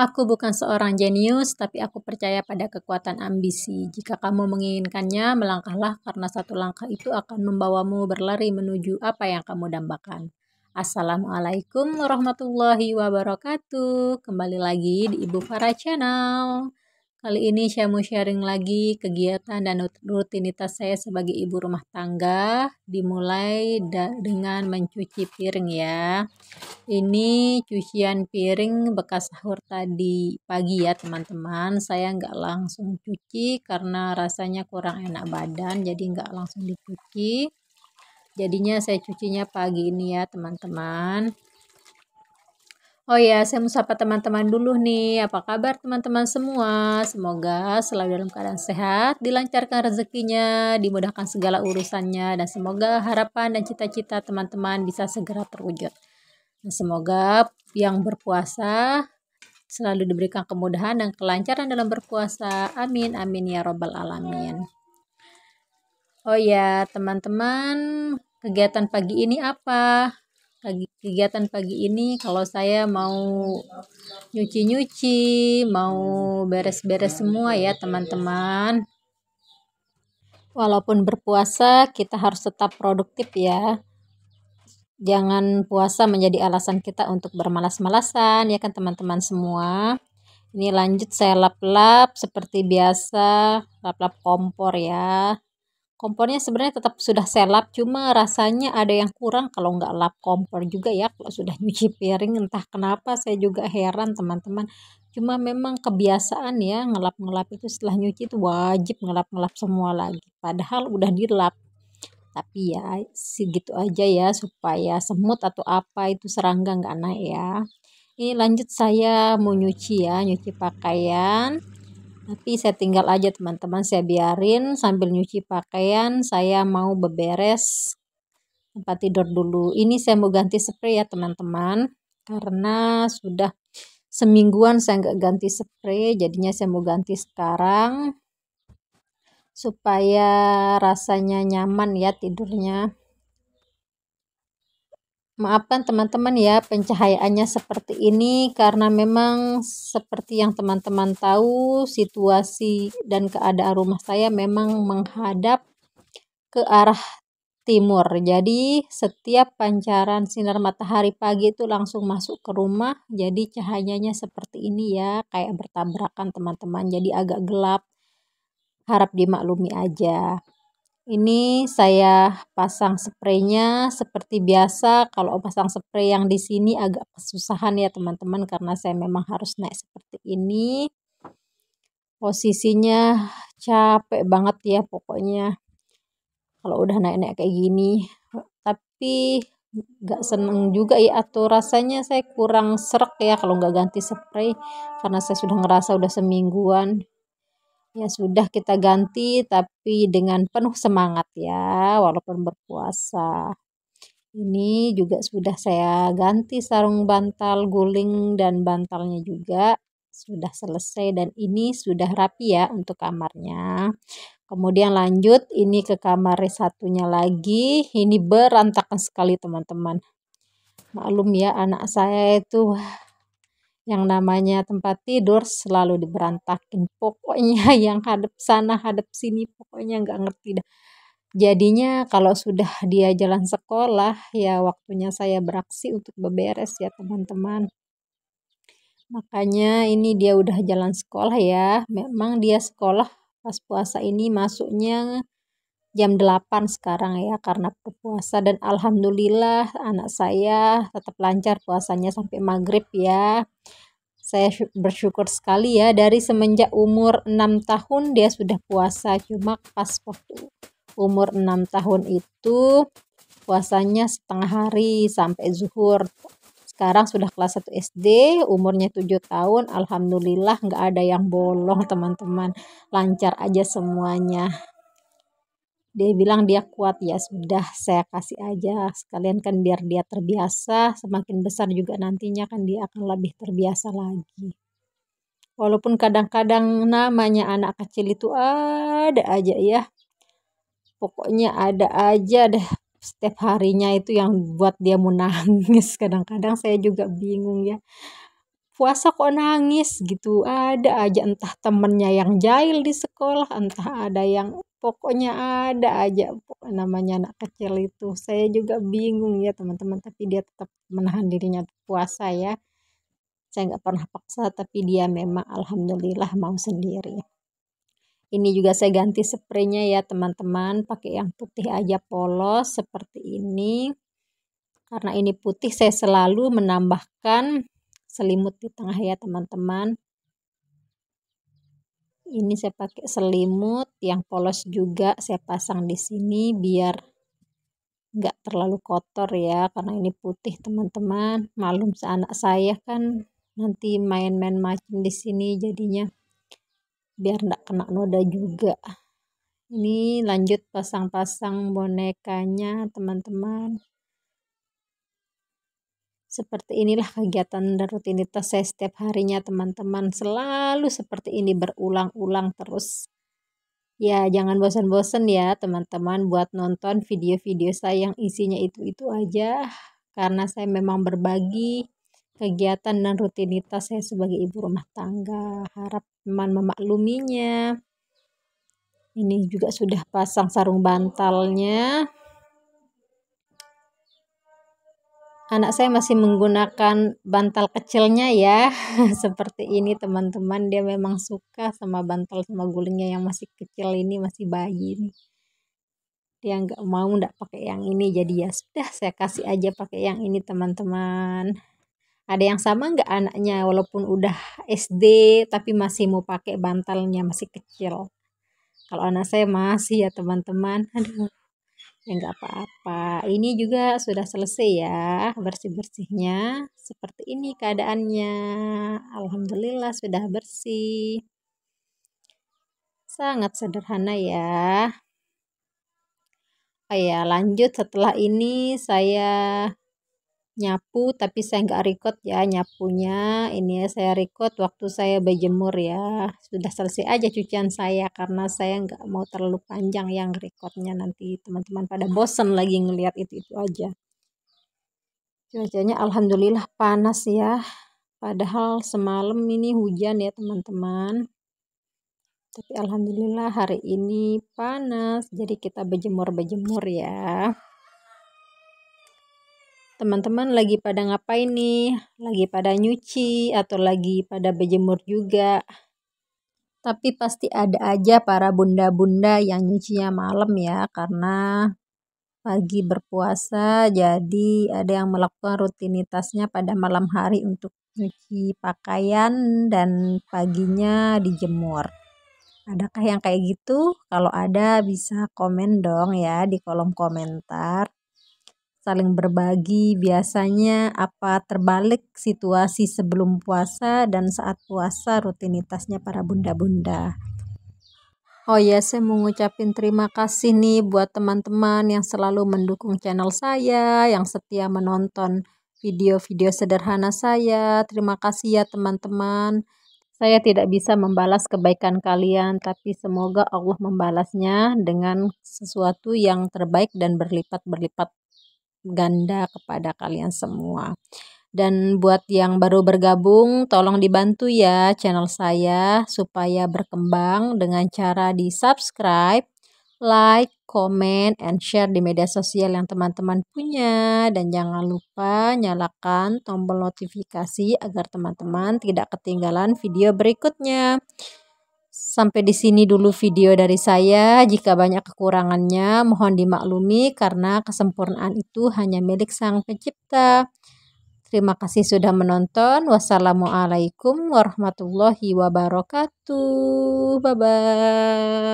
Aku bukan seorang jenius, tapi aku percaya pada kekuatan ambisi. Jika kamu menginginkannya, melangkahlah karena satu langkah itu akan membawamu berlari menuju apa yang kamu dambakan. Assalamualaikum warahmatullahi wabarakatuh. Kembali lagi di Ibu Farah Channel. Kali ini saya mau sharing lagi kegiatan dan rutinitas saya sebagai ibu rumah tangga. Dimulai dengan mencuci piring ya. Ini cucian piring bekas sahur tadi pagi ya teman-teman. Saya nggak langsung cuci karena rasanya kurang enak badan, jadi nggak langsung dicuci. Jadinya saya cucinya pagi ini ya teman-teman. Oh ya, saya mau sapa teman-teman dulu nih. Apa kabar teman-teman semua? Semoga selalu dalam keadaan sehat, dilancarkan rezekinya, dimudahkan segala urusannya, dan semoga harapan dan cita-cita teman-teman bisa segera terwujud. Dan semoga yang berpuasa selalu diberikan kemudahan dan kelancaran dalam berpuasa. Amin, amin ya robbal alamin. Oh ya, teman-teman, kegiatan pagi ini apa? Kegiatan pagi ini kalau saya mau nyuci-nyuci, mau beres-beres semua ya teman-teman. Walaupun berpuasa kita harus tetap produktif ya. Jangan puasa menjadi alasan kita untuk bermalas-malasan ya kan teman-teman semua. Ini lanjut saya lap-lap seperti biasa, lap-lap kompor ya. Kompornya sebenarnya tetap sudah saya lap, cuma rasanya ada yang kurang kalau nggak lap kompor juga ya. Kalau sudah nyuci piring, entah kenapa saya juga heran teman-teman. Cuma memang kebiasaan ya, ngelap-ngelap itu setelah nyuci itu wajib ngelap-ngelap semua lagi. Padahal udah dilap. Tapi ya segitu aja ya, supaya semut atau apa itu serangga nggak naik ya. Ini lanjut saya mau nyuci ya, nyuci pakaian. Tapi saya tinggal aja teman-teman, saya biarin sambil nyuci pakaian, saya mau beberes tempat tidur dulu. Ini saya mau ganti spray ya teman-teman, karena sudah semingguan saya nggak ganti spray, jadinya saya mau ganti sekarang, supaya rasanya nyaman ya tidurnya. Maafkan teman-teman ya pencahayaannya seperti ini karena memang seperti yang teman-teman tahu situasi dan keadaan rumah saya memang menghadap ke arah timur. Jadi setiap pancaran sinar matahari pagi itu langsung masuk ke rumah, jadi cahayanya seperti ini ya, kayak bertabrakan teman-teman, jadi agak gelap. Harap dimaklumi aja. Ini saya pasang spraynya seperti biasa. Kalau pasang spray yang di sini agak kesusahan ya teman-teman, karena saya memang harus naik seperti ini. Posisinya capek banget ya pokoknya kalau udah naik-naik kayak gini. Tapi nggak seneng juga ya, atau rasanya saya kurang serak ya kalau nggak ganti spray, karena saya sudah ngerasa udah semingguan. Ya sudah kita ganti tapi dengan penuh semangat ya walaupun berpuasa. Ini juga sudah saya ganti sarung bantal, guling dan bantalnya juga sudah selesai, dan ini sudah rapi ya untuk kamarnya. Kemudian lanjut ini ke kamar satunya lagi. Ini berantakan sekali teman-teman. Maklum ya, anak saya itu yang namanya tempat tidur selalu diberantakin, pokoknya yang hadap sana hadap sini, pokoknya nggak ngerti dah. Jadinya kalau sudah dia jalan sekolah ya waktunya saya beraksi untuk beberes ya teman-teman. Makanya ini dia udah jalan sekolah ya, memang dia sekolah pas puasa ini masuknya jam 8 sekarang ya karena berpuasa, dan alhamdulillah anak saya tetap lancar puasanya sampai maghrib ya. Saya bersyukur sekali ya, dari semenjak umur 6 tahun dia sudah puasa. Cuma pas waktu umur 6 tahun itu puasanya setengah hari sampai zuhur. Sekarang sudah kelas 1 SD, umurnya 7 tahun, alhamdulillah nggak ada yang bolong teman-teman, lancar aja semuanya. Dia bilang dia kuat, ya sudah saya kasih aja sekalian kan biar dia terbiasa, semakin besar juga nantinya kan dia akan lebih terbiasa lagi. Walaupun kadang-kadang namanya anak kecil itu ada aja ya, pokoknya ada aja deh setiap harinya itu yang buat dia mau nangis. Kadang-kadang saya juga bingung ya, puasa kok nangis gitu. Ada aja, entah temennya yang jahil di sekolah, entah ada yang pokoknya ada aja namanya anak kecil itu. Saya juga bingung ya teman-teman, tapi dia tetap menahan dirinya puasa ya. Saya nggak pernah paksa, tapi dia memang alhamdulillah mau sendiri. Ini juga saya ganti spraynya ya teman-teman, pakai yang putih aja polos seperti ini. Karena ini putih saya selalu menambahkan selimut di tengah ya teman-teman. Ini saya pakai selimut yang polos juga saya pasang di sini biar nggak terlalu kotor ya, karena ini putih teman-teman. Malum anak saya kan nanti main-main macam di sini jadinya, biar nggak kena noda juga. Ini lanjut pasang-pasang bonekanya teman-teman. Seperti inilah kegiatan dan rutinitas saya setiap harinya teman-teman, selalu seperti ini berulang-ulang terus ya. Jangan bosan-bosan ya teman-teman buat nonton video-video saya yang isinya itu-itu aja, karena saya memang berbagi kegiatan dan rutinitas saya sebagai ibu rumah tangga. Harap teman memakluminya. Ini juga sudah pasang sarung bantalnya. Anak saya masih menggunakan bantal kecilnya ya. Seperti ini teman-teman, dia memang suka sama bantal sama gulingnya yang masih kecil ini, masih bayi ini. Dia nggak mau pakai yang ini, jadi ya sudah saya kasih aja pakai yang ini teman-teman. Ada yang sama nggak anaknya walaupun udah SD tapi masih mau pakai bantalnya masih kecil. Kalau anak saya masih ya teman-teman. Aduh, ya nggak apa-apa. Ini juga sudah selesai ya bersih-bersihnya. Seperti ini keadaannya. Alhamdulillah sudah bersih. Sangat sederhana ya. Oh ya, lanjut setelah ini saya nyapu, tapi saya nggak record ya nyapunya. Ini saya record waktu saya berjemur ya. Sudah selesai aja cucian saya, karena saya nggak mau terlalu panjang yang recordnya, nanti teman-teman pada bosen lagi ngelihat itu-itu aja. Cuacanya alhamdulillah panas ya, padahal semalam ini hujan ya teman-teman, tapi alhamdulillah hari ini panas, jadi kita berjemur-berjemur ya. Teman-teman lagi pada ngapain nih? Lagi pada nyuci atau lagi pada berjemur juga? Tapi pasti ada aja para bunda-bunda yang nyucinya malam ya, karena pagi berpuasa, jadi ada yang melakukan rutinitasnya pada malam hari untuk nyuci pakaian dan paginya dijemur. Adakah yang kayak gitu? Kalau ada bisa komen dong ya di kolom komentar. Saling berbagi biasanya apa terbalik situasi sebelum puasa dan saat puasa rutinitasnya para bunda-bunda. Oh ya, saya mau ngucapin terima kasih nih buat teman-teman yang selalu mendukung channel saya, yang setia menonton video-video sederhana saya. Terima kasih ya teman-teman. Saya tidak bisa membalas kebaikan kalian, tapi semoga Allah membalasnya dengan sesuatu yang terbaik dan berlipat-berlipat ganda kepada kalian semua. Dan buat yang baru bergabung, tolong dibantu ya channel saya supaya berkembang dengan cara di subscribe, like, comment, and share di media sosial yang teman-teman punya. Dan jangan lupa nyalakan tombol notifikasi agar teman-teman tidak ketinggalan video berikutnya. Sampai di sini dulu video dari saya. Jika banyak kekurangannya, mohon dimaklumi karena kesempurnaan itu hanya milik Sang Pencipta. Terima kasih sudah menonton. Wassalamualaikum warahmatullahi wabarakatuh. Bye-bye.